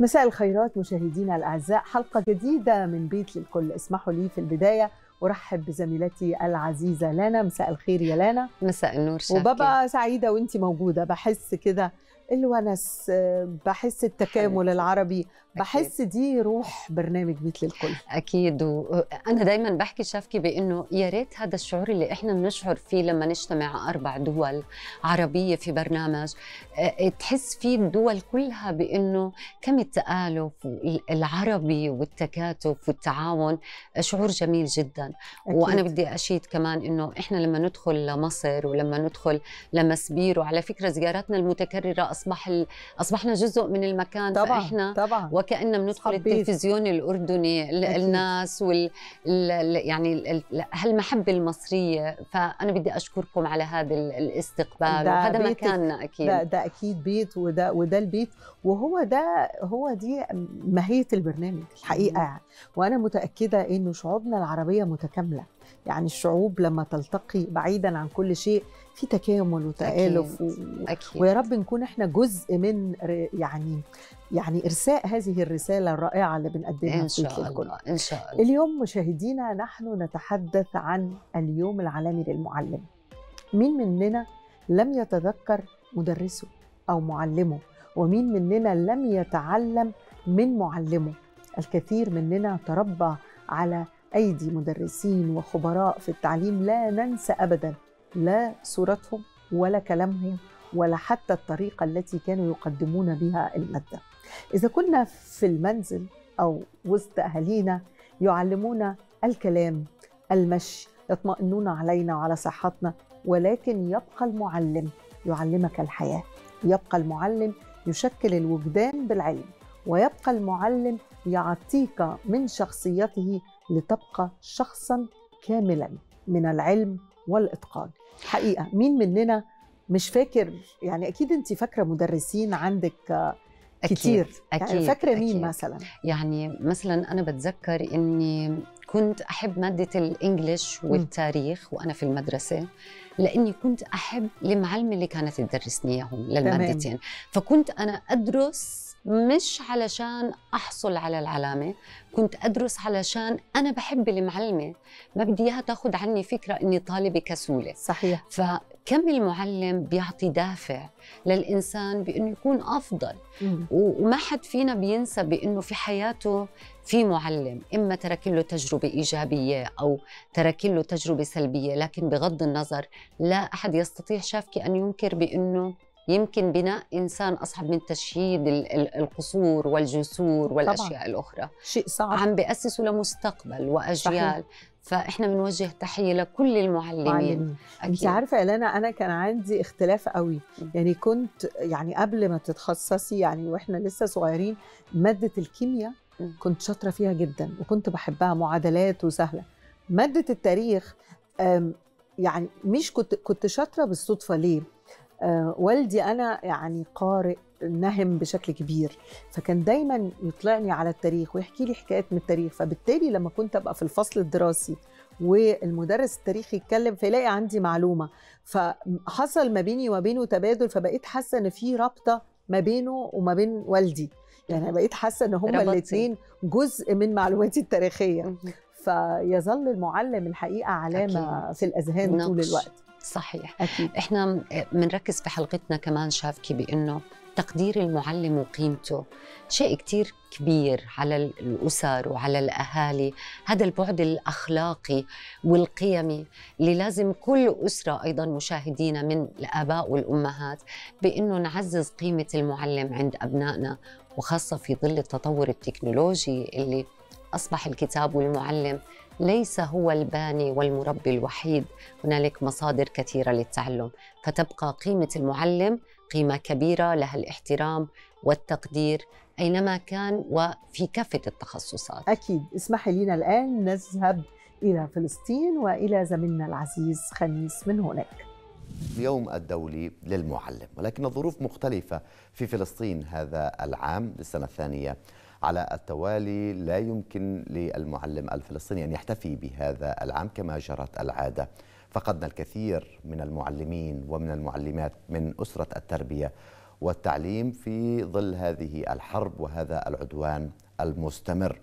مساء الخيرات مشاهدينا الأعزاء، حلقة جديدة من بيت للكل. اسمحوا لي في البداية أرحب بزميلتي العزيزة لانا. مساء الخير يا لانا. مساء النور شاكر. وببقى سعيدة وأنتي موجودة، بحس كده الونس، بحس التكامل العربي، بحس دي روح برنامج بيت للكل. أكيد، وأنا دايما بحكي شافكي بأنه يا ريت هذا الشعور اللي إحنا بنشعر فيه لما نجتمع 4 دول عربية في برنامج، تحس فيه الدول كلها بأنه كم التآلف العربي والتكاتف والتعاون، شعور جميل جدا. أكيد. وأنا بدي أشيد كمان أنه إحنا لما ندخل لمصر ولما ندخل لمسبير، وعلى فكرة زياراتنا المتكررة أصبحنا جزء من المكان. طبعا فإحنا طبعا وكأننا بندخل التلفزيون الأردني. أكيد. الناس يعني هالمحبة المصرية، فأنا بدي أشكركم على هذا الاستقبال، وهذا مكاننا. أكيد ده أكيد بيت، وده البيت، وهو ده هو دي ماهية البرنامج الحقيقة يعني. وأنا متأكدة إنه شعوبنا العربية متكاملة، يعني الشعوب لما تلتقي بعيدا عن كل شيء في تكامل وتآلف. أكيد. ويا رب نكون احنا جزء من يعني إرساء هذه الرسالة الرائعة اللي بنقدمها إن شاء الله. إن شاء الله. اليوم مشاهدينا نحن نتحدث عن اليوم العالمي للمعلم. مين مننا لم يتذكر مدرسه أو معلمه؟ ومين مننا لم يتعلم من معلمه؟ الكثير مننا تربى على أيدي مدرسين وخبراء في التعليم، لا ننسى أبداً لا صورتهم ولا كلامهم ولا حتى الطريقة التي كانوا يقدمون بها المادة. إذا كنا في المنزل أو وسط أهالينا يعلمونا الكلام، المشي، يطمئنون علينا وعلى صحتنا، ولكن يبقى المعلم يعلمك الحياة، يبقى المعلم يشكل الوجدان بالعلم، ويبقى المعلم يعطيك من شخصيته لتبقى شخصاً كاملاً من العلم والإتقان. حقيقة مين مننا مش فاكر؟ يعني أكيد أنت فاكرة مدرسين عندك كتير. أكيد. يعني فاكرة مين مثلاً؟ يعني مثلاً أنا بتذكر أني كنت أحب مادة الإنجليش والتاريخ وأنا في المدرسة، لأني كنت أحب المعلمة اللي كانت تدرسني إياهم للمادتين. فكنت أنا أدرس مش علشان أحصل على العلامة، كنت أدرس علشان أنا بحب المعلمة، ما بدي إياها تاخد عني فكرة إني طالبة كسولة. صحيح. فكم المعلم بيعطي دافع للإنسان بإنه يكون أفضل. وما حد فينا بينسى بإنه في حياته في معلم، إما ترك له تجربة إيجابية أو ترك له تجربة سلبية، لكن بغض النظر لا أحد يستطيع شافكي أن ينكر بإنه يمكن بناء إنسان أصعب من تشييد القصور والجسور والأشياء. طبعاً. الأخرى شيء صعب، عم بأسسوا لمستقبل وأجيال. صحيح. فإحنا بنوجه تحية لكل المعلمين. أنت عارفة يا لانا، أنا كان عندي اختلاف قوي، يعني كنت قبل ما تتخصصي وإحنا لسه صغيرين مادة الكيمياء كنت شاطرة فيها جدا وكنت بحبها، معادلات وسهلة. مادة التاريخ مش كنت شاطرة بالصدفة. ليه؟ والدي أنا قارئ نهم بشكل كبير، فكان دايما يطلعني على التاريخ ويحكي لي حكايات من التاريخ، فبالتالي لما كنت أبقى في الفصل الدراسي والمدرس التاريخي يتكلم فيلاقي عندي معلومة، فحصل ما بيني وبينه تبادل، فبقيت حاسة إن في رابطة ما بينه وما بين والدي، يعني بقيت حاسة إن هما الاتنين جزء من معلوماتي التاريخية. فيظل المعلم الحقيقة علامة. أكيد. في الأذهان طول الوقت. صحيح. أكيد. إحنا بنركز في حلقتنا كمان شافكي بأنه تقدير المعلم وقيمته شيء كتير كبير على الأسر وعلى الأهالي. هذا البعد الأخلاقي والقيمي اللي لازم كل أسرة أيضا مشاهدينا من الآباء والأمهات بأنه نعزز قيمة المعلم عند أبنائنا، وخاصة في ظل التطور التكنولوجي اللي أصبح الكتاب والمعلم ليس هو الباني والمربي الوحيد، هنالك مصادر كثيرة للتعلم، فتبقى قيمة المعلم قيمة كبيرة لها الاحترام والتقدير أينما كان وفي كافة التخصصات. أكيد. اسمحي لنا الآن نذهب إلى فلسطين وإلى زميلنا العزيز خميس من هناك. اليوم الدولي للمعلم، ولكن الظروف مختلفة في فلسطين هذا العام للسنة الثانية على التوالي، لا يمكن للمعلم الفلسطيني أن يحتفي بهذا العام كما جرت العادة. فقدنا الكثير من المعلمين ومن المعلمات من أسرة التربية والتعليم في ظل هذه الحرب وهذا العدوان المستمر،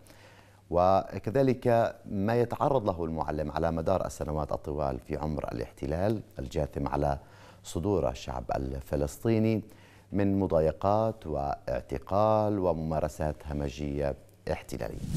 وكذلك ما يتعرض له المعلم على مدار السنوات الطوال في عمر الاحتلال الجاثم على صدور الشعب الفلسطيني من مضايقات واعتقال وممارسات همجية احتلالية.